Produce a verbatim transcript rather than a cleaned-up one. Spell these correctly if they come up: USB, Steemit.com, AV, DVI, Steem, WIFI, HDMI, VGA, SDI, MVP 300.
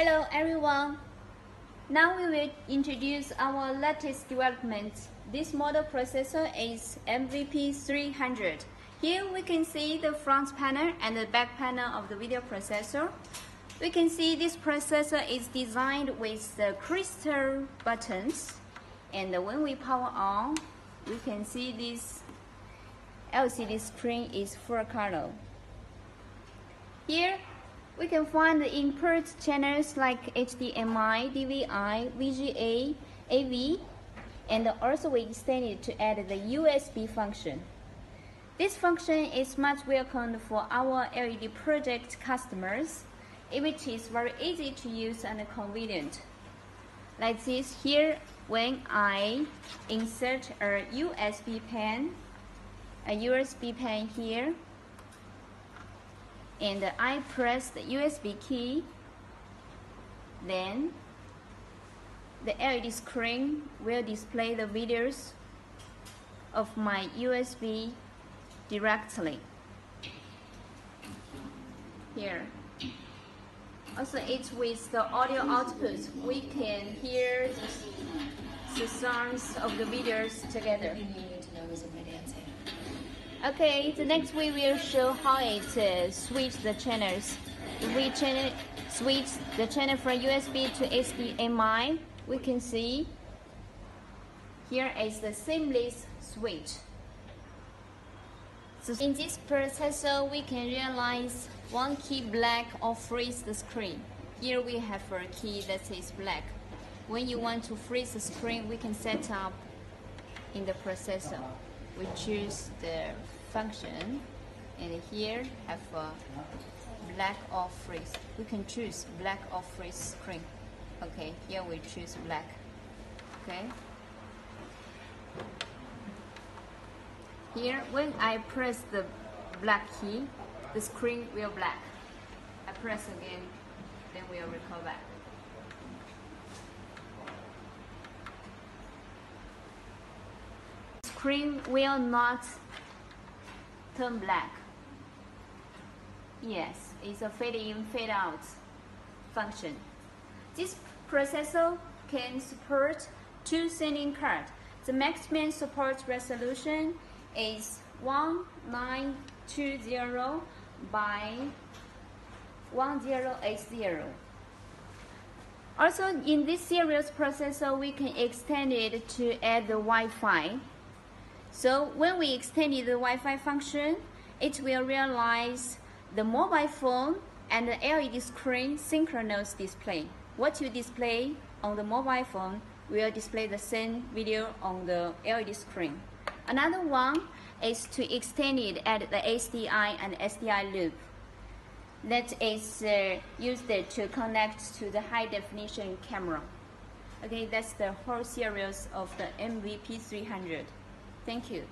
Hello everyone! Now we will introduce our latest development. This model processor is M V P three hundred. Here we can see the front panel and the back panel of the video processor. We can see this processor is designed with the crystal buttons. And when we power on, we can see this L C D screen is full color. Here we can find the input channels like H D M I, D V I, V G A, A V, and also we extended to add the U S B function. This function is much welcomed for our L E D project customers, which is very easy to use and convenient. Like this here, when I insert a U S B pen, a U S B pen here, and I press the U S B key, then the L E D screen will display the videos of my U S B directly. Here. Also, it's with the audio output, we can hear the sounds of the videos together. Okay, the next we will show how it uh, switch the channels. If we channel, switch the channel from U S B to H D M I, we can see here is the seamless switch. So in this processor, we can realize one key black or freeze the screen. Here we have a key that is black. When you want to freeze the screen, we can set up in the processor. We choose the function, and here have a black or freeze. We can choose black or freeze screen. Okay, here we choose black. Okay. Here, when I press the black key, the screen will black. I press again, then we'll recall back. Screen will not turn black. Yes, it's a fade in, fade out function. This processor can support two sending cards. The maximum support resolution is nineteen twenty by ten eighty. Also, in this series processor, we can extend it to add the Wi-Fi. So when we extended the Wi-Fi function, it will realize the mobile phone and the L E D screen synchronous display. What you display on the mobile phone will display the same video on the L E D screen. Another one is to extend it at the H D I and S D I loop. That is uh, used to connect to the high definition camera. Okay, that's the whole series of the M V P three hundred. Thank you.